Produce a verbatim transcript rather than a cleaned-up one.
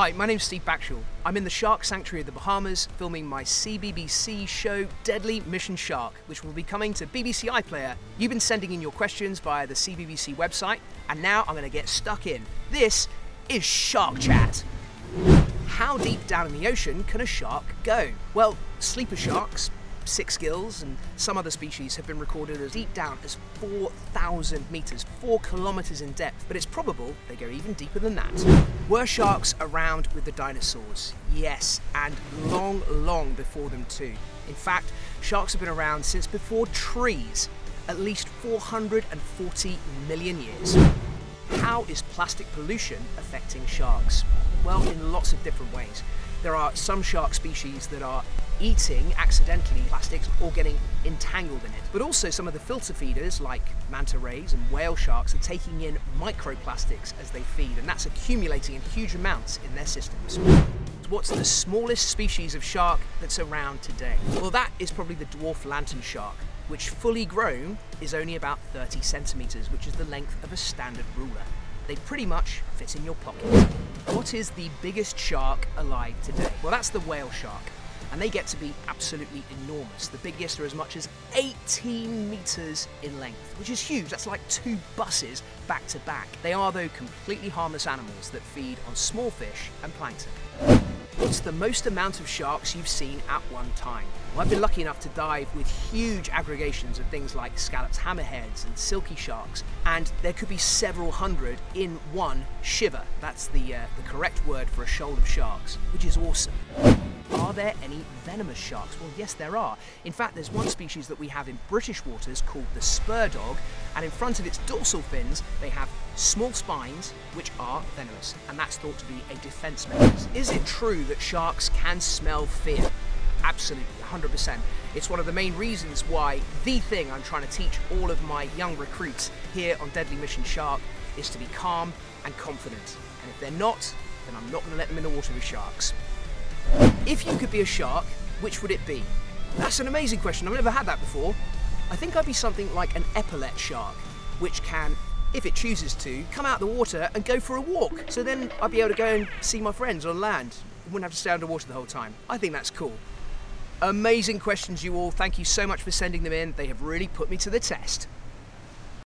Hi, my name's Steve Backshall. I'm in the Shark Sanctuary of the Bahamas filming my C B B C show Deadly Mission Shark, which will be coming to B B C iPlayer. You've been sending in your questions via the C B B C website, and now I'm going to get stuck in. This is Shark Chat. How deep down in the ocean can a shark go? Well, sleeper sharks, six gills, and some other species have been recorded as deep down as four thousand meters, four kilometers in depth, but it's probable they go even deeper than that. Were sharks around with the dinosaurs? Yes, and long, long before them too. In fact, sharks have been around since before trees, at least four hundred forty million years. How is plastic pollution affecting sharks? Well, in lots of different ways. There are some shark species that are eating accidentally plastics or getting entangled in it. But also some of the filter feeders like manta rays and whale sharks are taking in microplastics as they feed, and that's accumulating in huge amounts in their systems. What's the smallest species of shark that's around today? Well, that is probably the dwarf lantern shark, which fully grown is only about thirty centimeters, which is the length of a standard ruler. They pretty much fit in your pocket. What is the biggest shark alive today? Well, that's the whale shark, and they get to be absolutely enormous. The biggest are as much as eighteen meters in length, which is huge. That's like two buses back to back. They are, though, completely harmless animals that feed on small fish and plankton. What's the most amount of sharks you've seen at one time? Well, I've been lucky enough to dive with huge aggregations of things like scalloped hammerheads and silky sharks, and there could be several hundred in one shiver. That's the, uh, the correct word for a shoal of sharks, which is awesome. Are there any venomous sharks? Well, yes, there are. In fact, there's one species that we have in British waters called the spur dog, and in front of its dorsal fins, they have small spines, which are venomous, and that's thought to be a defense mechanism. Is it true that sharks can smell fear? Absolutely, one hundred percent. It's one of the main reasons why the thing I'm trying to teach all of my young recruits here on Deadly Mission Shark is to be calm and confident. And if they're not, then I'm not going to let them in the water with sharks. If you could be a shark, which would it be? That's an amazing question. I've never had that before. I think I'd be something like an epaulette shark, which can, if it chooses to, come out of the water and go for a walk. So then I'd be able to go and see my friends on land. I wouldn't have to stay underwater the whole time. I think that's cool. Amazing questions, you all. Thank you so much for sending them in. They have really put me to the test.